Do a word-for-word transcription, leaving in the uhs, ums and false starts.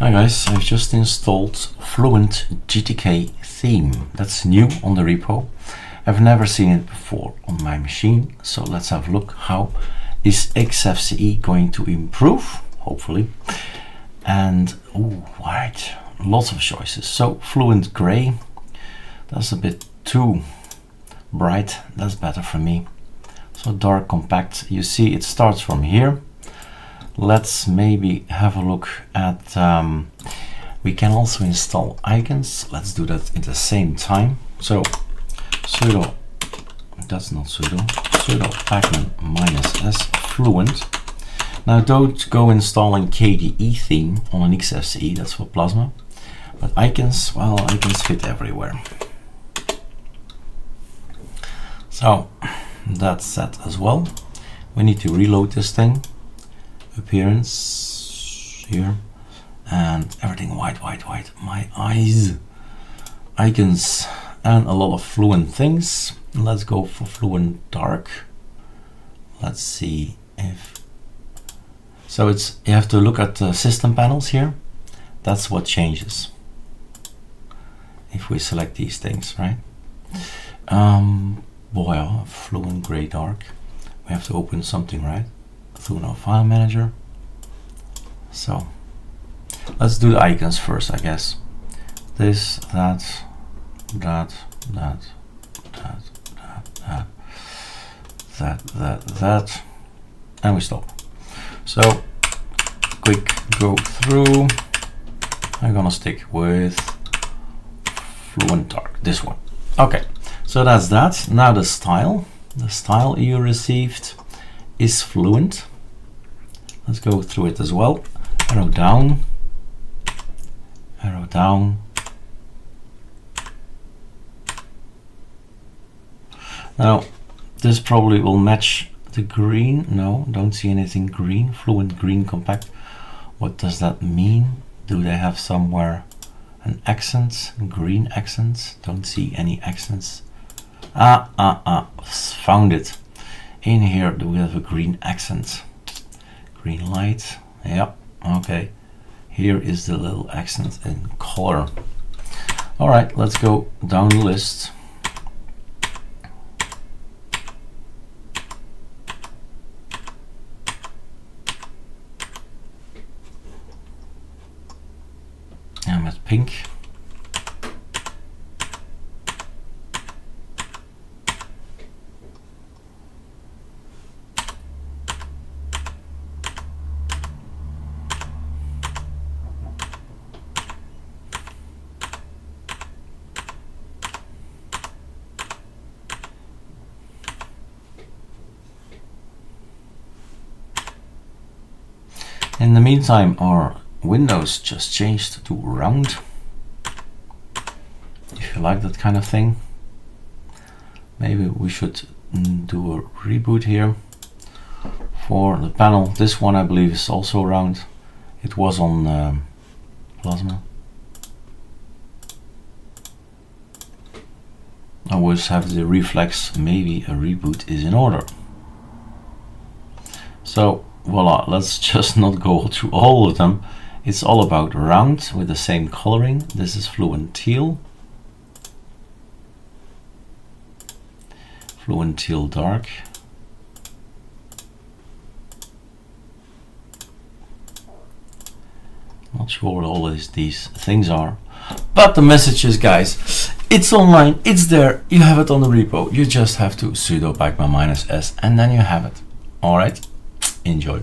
Hi guys, I've just installed Fluent G T K theme. That's new on the repo. I've never seen it before on my machine, so let's have a look. How is X F C E going to improve? Hopefully. And, oh, right, lots of choices. So, Fluent Gray, that's a bit too bright. That's better for me. So, Dark Compact, you see it starts from here. Let's maybe have a look at, um, we can also install icons. Let's do that at the same time. So sudo, that's not sudo, sudo pacman minus s fluent. Now don't go installing K D E theme on an X F C E, that's for Plasma. But icons, well, icons fit everywhere. So that's set as well. We need to reload this thing. Appearance here and everything white, white, white. My eyes, icons, and a lot of Fluent things. Let's go for Fluent Dark. Let's see if so. It's you have to look at the system panels here. That's what changes if we select these things, right? Um, boy, oh, Fluent Gray Dark. We have to open something, right? Through our file manager. So let's do the icons first, I guess. This, that, that, that, that, that, that, that, that, and we stop. So quick go through. I'm gonna stick with Fluent Dark, this one. Okay, so that's that. Now the style, the style you received is Fluent. Let's go through it as well. Arrow down, arrow down. Now this probably will match the green. No, don't see anything green. Fluent Green Compact. What does that mean? Do they have somewhere an accent? Green accents? Don't see any accents. Ah, ah, ah, found it. In here, do we have a green accent? Green light, yep, okay. Here is the little accent in color. All right, let's go down the list. I'm at pink. In the meantime, our windows just changed to round. If you like that kind of thing, maybe we should do a reboot here for the panel. This one, I believe, is also round. It was on um, Plasma. I always have the reflex, maybe a reboot is in order. So voila, let's just not go through all of them. It's all about round with the same coloring. This is Fluent Teal, Fluent Teal Dark, not sure what all these, these things are, but the message is, guys, it's online, it's there, you have it on the repo, you just have to sudo pacman minus s and then you have it. All right. Enjoy.